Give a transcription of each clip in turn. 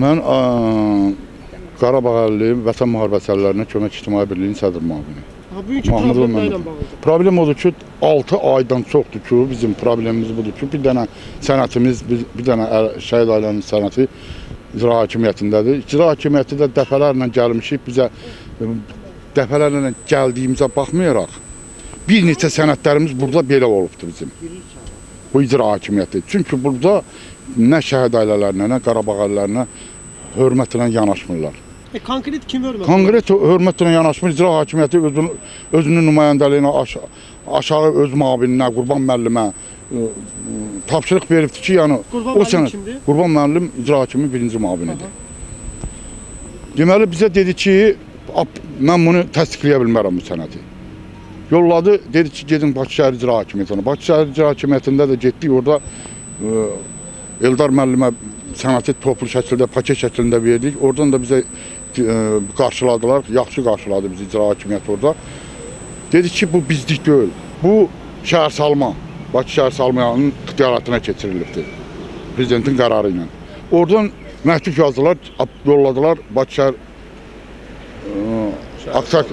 Mən Qarabağ əlli vətən müharibəsi əllərinə kömək ictimai birliyinin sədr müavini. Bugünkü problem ilə bağlıdır? Problem odur ki, 6 aydan çoxdur ki, bizim problemimiz budur ki, bir dənə sənətimiz, bir dənə Şəhid Ayləninin sənəti icra hakimiyyətindədir. İcra hakimiyyəti də dəfələrlə gəlmişik, bizə dəfələrlə gəldiyimizə baxmayaraq, bir neçə sənətlərimiz burada belə olubdur bizim. Bu icra hakimiyyəti. Çünki burada nə Şəhid Aylələrinə, nə Qarabağ əllərinə hörmətlə yanaşmırlar. Konkret kim hörmətlə? Konkret hörmətlə yanaşmır. İcra hakimiyyəti özünün nümayəndəliyinə, aşağı öz müavininə, Qurban məllimə tapşırıq veribdir ki, yəni... Qurban məllim kimdir? Qurban məllim icra hakiminin birinci müavinidir. Deməli, bizə dedi ki, mən bunu təsdiqləyə bilmərəm bu sənəti. Yolladı, dedi ki, gedin Bakı şəhər icra hakimiyyətini. Bakı şəhər icra hakimiyyətində də getdik, orada Eldar məllimə sənəti toplu şəkildə, paket şəklində verdik. Oradan da bizə qarşıladılar, yaxşı qarşıladı bizi icra hakimiyyəti orada. Dedi ki, bu bizlik göl, bu Şəhər Salma, Bakı şəhər Salmayanın ixtiyaratına keçirilibdir, prezidentin qərarı ilə. Oradan məktub yazdılar, yolladılar Bakı şəhər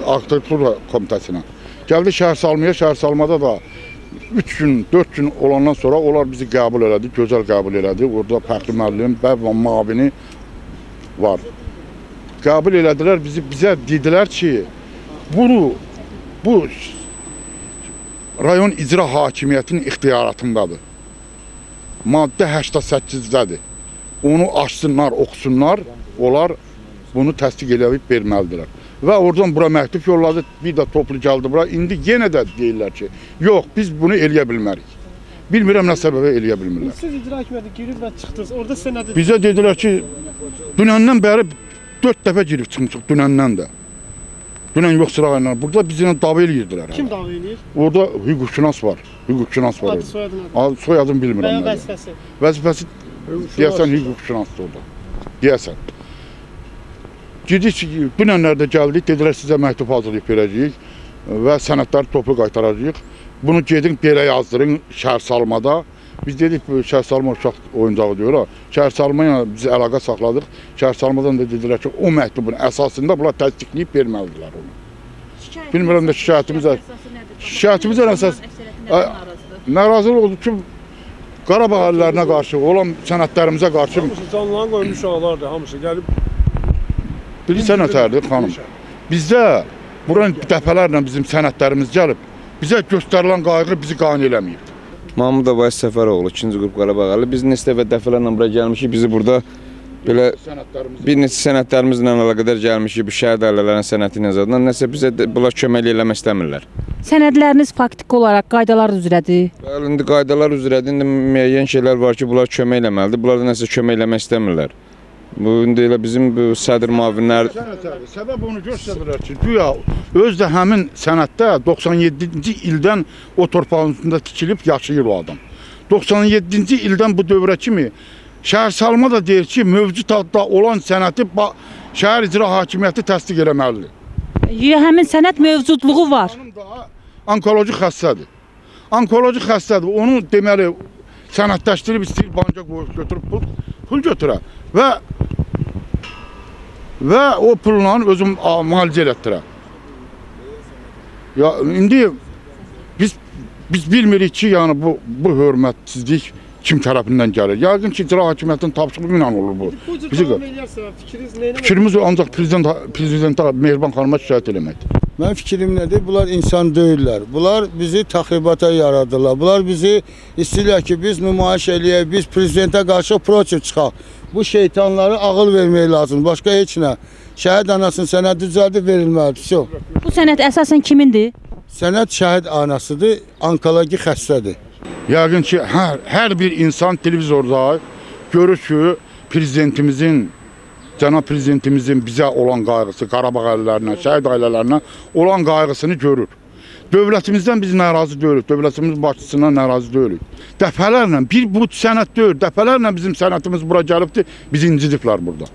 Aqtəklur Komitəsinə. Gəldi Şəhər Salmaya, Şəhər Salmada da 3 gün, 4 gün olandan sonra onlar bizi qəbul elədi, gözəl qəbul elədi. Orada Pəqriməlliyin və mavini var. Qəbul elədilər, bizə dedilər ki, bu rayon icra hakimiyyətinin ixtiyaratındadır. Maddə 88-dədir. Onu açsınlar, oxusunlar, onlar bunu təsdiq eləyib verməlidirlər. Və oradan bura məktub yolladı, bir də toplu gəldi bura. İndi yenə də deyirlər ki, yox, biz bunu eləyə bilmərik. Bilmirəm nə səbəbə eləyə bilmirlər. Siz icra hakimiyyətinə girib və çıxdınız, orada sənə dedilər. Bizə dedilər ki, dünəndən bəri 4 dəfə girib çıxmışıq, dünəndən də. Dünən yox sıra ilə, burada bizimlə dava eləyirdilər. Kim dava eləyir? Orada hüquqşünas var, hüquqşünas var. Adı, soyadın adı? Soyadın bilmirəm. Və vəzifəsi? Vəzifəsi deyəsən hüquqşünasdır orada, deyəsən. Gidik, dünənlərdə gəldik, dedilər, sizə məktub hazırlayıb verəcəyik və sənətləri toplu qaytaracaq. Bunu gedin, belə yazdırın Şəhər Salmada. Biz dedik, Şəhər Salma uşaq oyuncağı diyorlar. Şəhər Salmaya biz əlaqə saxladıq. Şəhər Salmadan da dedilər ki, o məktubun əsasında bunlar təsdiqləyib verməlidirlər onu. Bilmirəm də şikayətimizdən əsas... Narazılıq oldu ki, Qarabağ əllərinə qarşı, olan sənətlərimizə qarşı... Hamısı canlıların qoymuş uşaqlardır, hamısı gəlib... Bilirsən nətərdir, xanım. Bizdə buranın dəfələrlə bizim sənətlərimiz gəlib, bizə göstərilən qayğı bizi qane eləməyib. Mahmud Abayi Səfəroğlu, 2-ci qrup Qarabağ əlli. Biz neçə dəfə dəfələrlə bura gəlmişik, bizi burada bir neçə sənətlərimizlə əlaqədar gəlmişik, bu şəhid ailələrin sənəti nəzərdən, nəsə bizə bunlar kömək eləmək istəmirlər. Sənədləriniz faktik olaraq qaydalar üzrədir? Bəli, indi qaydalar üzrədir, indi müəyyən şeylər var ki, bunlar kömək eləməlidir, bunlar da nəsə kömək eləmək istəmirlər. Bu, indi elə bizim sədr müavinlər... Səbəb onu göstərirlər ki, güya öz də həmin sənətdə 97-ci ildən o torpağın üstündə tikilib yaşayır o adam. 97-ci ildən bu dövrə kimi Şəhər Salma da deyir ki, mövcud adda olan sənəti şəhər icra hakimiyyəti təsdiq eləməlidir. Həmin sənət mövcudluğu var. Onkoloji xəstədir. Onkoloji xəstədir, onu deməli sənətləşdirib istəyir, banca götürüb pul götürə. Və o pulla özüm müalicə elətdirəm. İndi biz bilmirik ki, bu hörmətsizlik kim tərəfindən gəlir. Yəqin ki, icra hakimiyyətinin tapşırığı ilə olur bu. Bu cür davam eləyərsiniz, fikriniz nəyinə? Fikrimiz ancaq prezidentə Mehriban Xanıma şikayət eləməkdir. Mənim fikrim nədir? Bunlar insan deyirlər. Bunlar bizi təxribata yaradılar. Bunlar bizi istəyirlər ki, biz nümayiş eləyək, biz prezidentə qarşı protest çıxaq. Bu şeytanları ağıl vermək lazım. Başqa heç nə. Şəhid anasının sənədi düzəldib verilməlidir. Bu sənət əsasən kimindir? Sənət şəhid anasıdır, onkoloji xəstədir. Yəqin ki, hər bir insan televizorda görür ki, prezidentimizin Cənab prezidentimizin bizə olan qayğısı, Qarabağ əllərinə, şəhid ailələrinə olan qayğısını görür. Dövlətimizdən biz narazı deyilik, dövlətimiz başçısından narazı deyilik. Dəfələrlə, bir bu sənət deyil, dəfələrlə bizim sənətimiz bura gəlibdir, bizi incidiblər burada.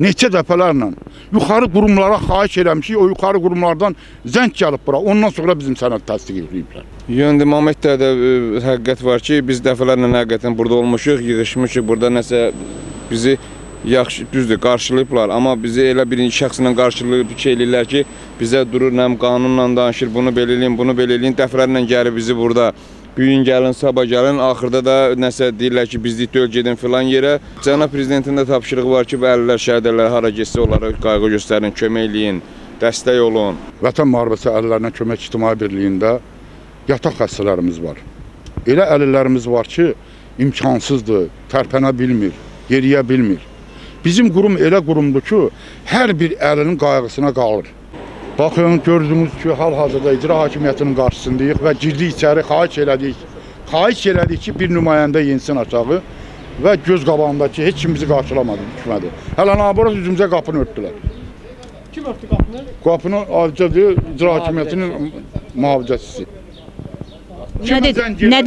Neçə dəfələrlə yuxarı qurumlara xahiş eləmişik, o yuxarı qurumlardan zəng gəlib bura, ondan sonra bizim sənət təsdiq ediliblər. Yəni, Mahmuddə də həqiqət var ki, biz dəfələrlə həqiqətən burada olmuşuq, yığışmışıq, burada nəsə bizi yaxşı, düzdür, qarşılayıblar, amma bizi elə birinci şəxslə qarşılayıb ki, eləyirlər ki, bizə durur, nəm qanunla danışır, bunu belə eləyin, bunu belə eləyin, dəfələrlə gəlib bizi burada. Bugün gəlin, sabah gəlin, axırda da nəsə deyirlər ki, biz deyil gedin filan yerə. Cənab Prezidentin də tapşırığı var ki, bəllər, şəhidlərə hara getsə onlara qayğı göstərin, kömək eləyin, dəstək olun. Vətən müharibəsi əhlilərinə kömək ictimai birliyində yataq xəstələrimiz var. Elə əhlilərimiz var ki, imkansızdır, tərpənə bilmir, yeriyə bilmir. Bizim qurum elə qurumdur ki, hər bir əlinin qayğısına qalır. Baxın, gördüyünüz ki, hal-hazırda icra hakimiyyətinin qarşısındayıq və girdik içəri, xahiş elədik. Xahiş elədik ki, bir nümayəndə yensin aşağı və göz qabağındakı heç kim bizi qarşılamadı, düşmədi. Hələ naboraz üzümüzə qapını örtdülər. Kim örtdü qapını? Qapını avcıdır, icra hakimiyyətinin mühafizəçisi. Nə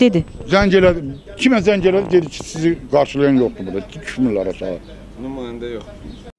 dedi? Zəng elədi. Kimə zəng elədi? Dedi ki, sizi qarşılayan yoxdur burada. Düşmürlər aşağı. Nümayəndə yox.